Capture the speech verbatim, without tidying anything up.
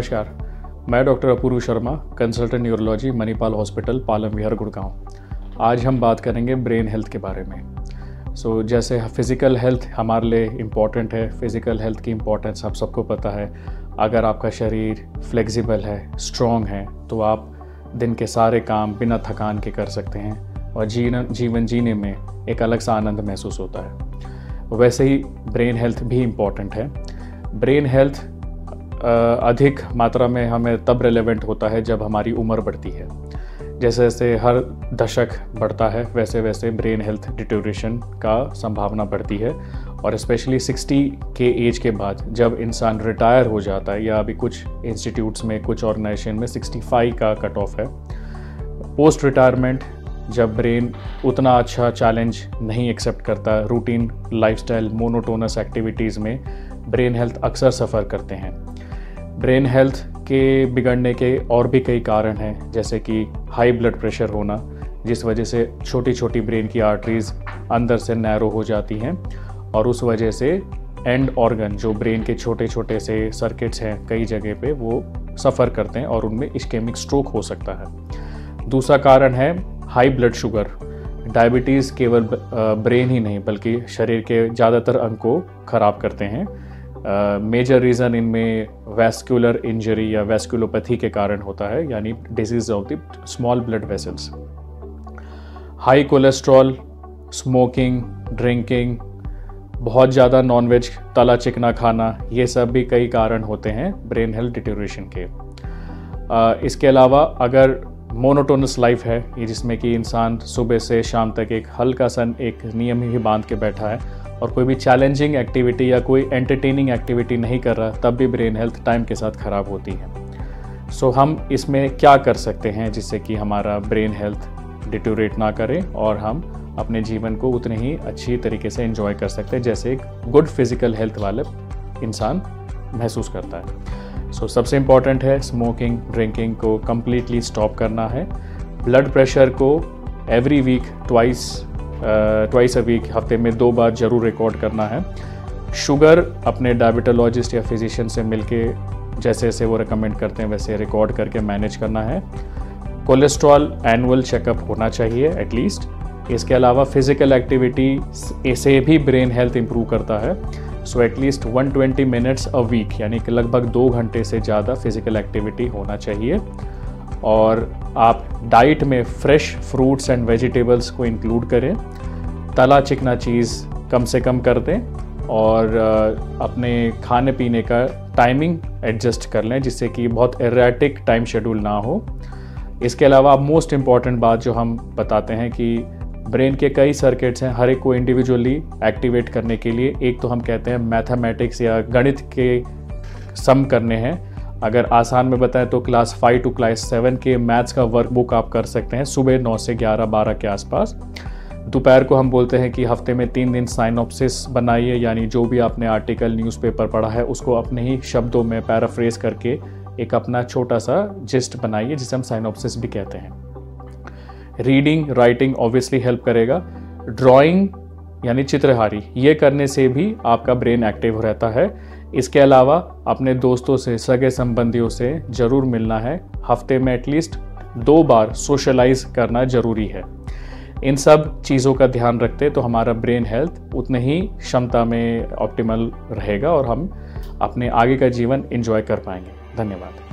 नमस्कार, मैं doctor Apurva Sharma, consultant neurology, Manipal hospital, Palam Vihar, Gurgaon. आज हम बात करेंगे ब्रेन हेल्थ के बारे में। सो so, जैसे फ़िज़िकल हेल्थ हमारे लिए इम्पॉर्टेंट है, फ़िज़िकल हेल्थ की इम्पॉर्टेंस आप सबको पता है। अगर आपका शरीर फ्लेक्सिबल है, स्ट्रॉन्ग है, तो आप दिन के सारे काम बिना थकान के कर सकते हैं और जीवन जीवन जीने में एक अलग सा आनंद महसूस होता है। वैसे ही ब्रेन हेल्थ भी इम्पॉर्टेंट है। ब्रेन हेल्थ अधिक मात्रा में हमें तब रेलेवेंट होता है जब हमारी उम्र बढ़ती है। जैसे जैसे हर दशक बढ़ता है, वैसे वैसे ब्रेन हेल्थ डिटोरेशन का संभावना बढ़ती है। और स्पेशली साठ के एज के बाद जब इंसान रिटायर हो जाता है, या अभी कुछ इंस्टीट्यूट्स में, कुछ ऑर्गेनाइजेशन में पैंसठ का कट ऑफ है। पोस्ट रिटायरमेंट जब ब्रेन उतना अच्छा चैलेंज नहीं एक्सेप्ट करता, रूटीन लाइफस्टाइल, मोनोटोनस एक्टिविटीज़ में ब्रेन हेल्थ अक्सर सफ़र करते हैं। ब्रेन हेल्थ के बिगड़ने के और भी कई कारण हैं, जैसे कि हाई ब्लड प्रेशर होना, जिस वजह से छोटी छोटी ब्रेन की आर्टरीज़ अंदर से नैरो हो जाती हैं और उस वजह से एंड ऑर्गन, जो ब्रेन के छोटे छोटे से सर्किट्स हैं कई जगह पे, वो सफ़र करते हैं और उनमें इस्केमिक स्ट्रोक हो सकता है। दूसरा कारण है हाई ब्लड शुगर। डायबिटीज़ केवल ब्रेन ही नहीं बल्कि शरीर के ज़्यादातर अंग को ख़राब करते हैं। मेजर रीज़न इनमें वैस्कुलर इंजरी या वैस्कुलोपैथी के कारण होता है, यानी disease of the small blood vessels. High cholesterol, smoking, drinking, बहुत ज़्यादा नॉनवेज, तला चिकना खाना, ये सब भी कई कारण होते हैं ब्रेन हेल्थ डिटेरियोरेशन के। uh, इसके अलावा अगर मोनोटोनस लाइफ है, ये जिसमें कि इंसान सुबह से शाम तक एक हल्का सन एक नियम ही बांध के बैठा है और कोई भी चैलेंजिंग एक्टिविटी या कोई एंटरटेनिंग एक्टिविटी नहीं कर रहा, तब भी ब्रेन हेल्थ टाइम के साथ ख़राब होती है। सो हम इसमें क्या कर सकते हैं जिससे कि हमारा ब्रेन हेल्थ डिटोरेट ना करे और हम अपने जीवन को उतने ही अच्छी तरीके से एंजॉय कर सकते हैं जैसे एक गुड फिज़िकल हेल्थ वाले इंसान महसूस करता है। सो so, सबसे इम्पॉर्टेंट है स्मोकिंग, ड्रिंकिंग को कम्प्लीटली स्टॉप करना है। ब्लड प्रेशर को every week twice twice a week, हफ्ते में दो बार ज़रूर रिकॉर्ड करना है। शुगर अपने डायबिटोलॉजिस्ट या फिजिशियन से मिलके जैसे जैसे वो रिकमेंड करते हैं वैसे रिकॉर्ड करके मैनेज करना है। कोलेस्ट्रॉल एनुअल चेकअप होना चाहिए एटलीस्ट। इसके अलावा फिज़िकल एक्टिविटी से भी ब्रेन हेल्थ इम्प्रूव करता है। सो एटलीस्ट एक सौ बीस मिनट्स अ वीक, यानी कि लगभग दो घंटे से ज़्यादा फिज़िकल एक्टिविटी होना चाहिए। और आप डाइट में फ्रेश फ्रूट्स एंड वेजिटेबल्स को इंक्लूड करें, तला चिकना चीज़ कम से कम कर दें और अपने खाने पीने का टाइमिंग एडजस्ट कर लें जिससे कि बहुत एर्रेटिक टाइम शेड्यूल ना हो। इसके अलावा मोस्ट इम्पॉर्टेंट बात जो हम बताते हैं कि ब्रेन के कई सर्किट्स हैं, हर एक को इंडिविजुअली एक्टिवेट करने के लिए एक तो हम कहते हैं मैथमेटिक्स या गणित के सम करने हैं। अगर आसान में बताएं तो class five to class seven के मैथ्स का वर्कबुक आप कर सकते हैं सुबह नौ से ग्यारह बारह के आसपास। दोपहर को हम बोलते हैं कि हफ्ते में तीन दिन साइनॉप्सिस बनाइए, यानी जो भी आपने आर्टिकल, न्यूज़पेपर पढ़ा है उसको अपने ही शब्दों में पैराफ्रेज करके एक अपना छोटा सा जिस्ट बनाइए जिसे हम साइनॉप्सिस भी कहते हैं। रीडिंग, राइटिंग ऑब्वियसली हेल्प करेगा। ड्राइंग यानी चित्रहारी, ये करने से भी आपका ब्रेन एक्टिव रहता है। इसके अलावा अपने दोस्तों से, सगे संबंधियों से ज़रूर मिलना है। हफ्ते में एटलीस्ट दो बार सोशलाइज करना ज़रूरी है। इन सब चीज़ों का ध्यान रखते तो हमारा ब्रेन हेल्थ उतने ही क्षमता में ऑप्टिमल रहेगा और हम अपने आगे का जीवन एंजॉय कर पाएंगे। धन्यवाद।